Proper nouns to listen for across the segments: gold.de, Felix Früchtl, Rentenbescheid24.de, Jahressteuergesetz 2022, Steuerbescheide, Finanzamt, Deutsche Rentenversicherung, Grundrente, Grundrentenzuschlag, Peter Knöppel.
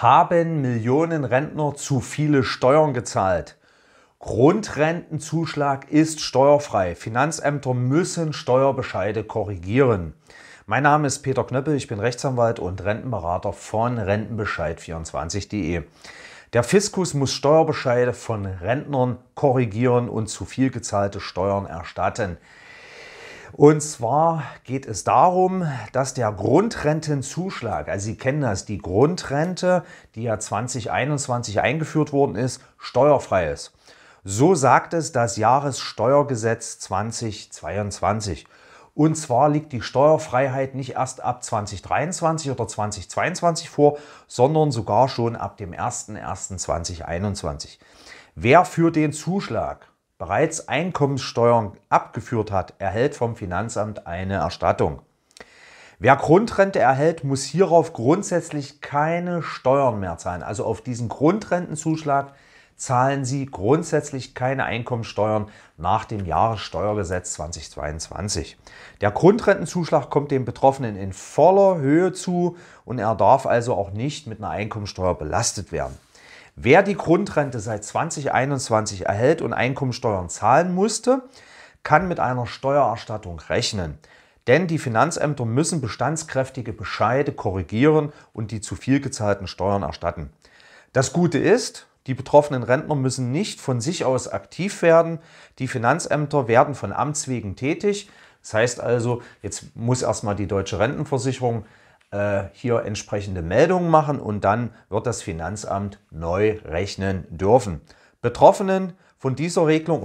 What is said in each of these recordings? Haben Millionen Rentner zu viele Steuern gezahlt? Grundrentenzuschlag ist steuerfrei. Finanzämter müssen Steuerbescheide korrigieren. Mein Name ist Peter Knöppel, ich bin Rechtsanwalt und Rentenberater von Rentenbescheid24.de. Der Fiskus muss Steuerbescheide von Rentnern korrigieren und zu viel gezahlte Steuern erstatten. Und zwar geht es darum, dass der Grundrentenzuschlag, also Sie kennen das, die Grundrente, die ja 2021 eingeführt worden ist, steuerfrei ist. So sagt es das Jahressteuergesetz 2022. Und zwar liegt die Steuerfreiheit nicht erst ab 2023 oder 2022 vor, sondern sogar schon ab dem 01.01.2021. Wer für den Zuschlag bereits Einkommenssteuern abgeführt hat, erhält vom Finanzamt eine Erstattung. Wer Grundrente erhält, muss hierauf grundsätzlich keine Steuern mehr zahlen. Also auf diesen Grundrentenzuschlag zahlen Sie grundsätzlich keine Einkommenssteuern nach dem Jahressteuergesetz 2022. Der Grundrentenzuschlag kommt dem Betroffenen in voller Höhe zu und er darf also auch nicht mit einer Einkommensteuer belastet werden. Wer die Grundrente seit 2021 erhält und Einkommensteuern zahlen musste, kann mit einer Steuererstattung rechnen. Denn die Finanzämter müssen bestandskräftige Bescheide korrigieren und die zu viel gezahlten Steuern erstatten. Das Gute ist, die betroffenen Rentner müssen nicht von sich aus aktiv werden. Die Finanzämter werden von Amts wegen tätig. Das heißt also, jetzt muss erstmal die Deutsche Rentenversicherung hier entsprechende Meldungen machen und dann wird das Finanzamt neu rechnen dürfen. Betroffen von dieser Regelung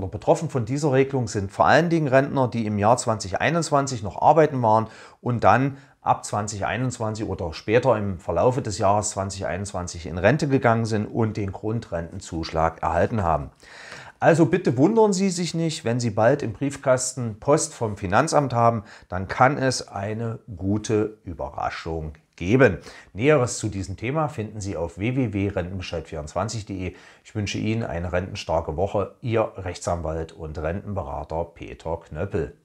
sind vor allen Dingen Rentner, die im Jahr 2021 noch arbeiten waren und dann ab 2021 oder später im Verlaufe des Jahres 2021 in Rente gegangen sind und den Grundrentenzuschlag erhalten haben. Also bitte wundern Sie sich nicht, wenn Sie bald im Briefkasten Post vom Finanzamt haben, dann kann es eine gute Überraschung geben. Näheres zu diesem Thema finden Sie auf www.rentenbescheid24.de. Ich wünsche Ihnen eine rentenstarke Woche. Ihr Rechtsanwalt und Rentenberater Peter Knöppel.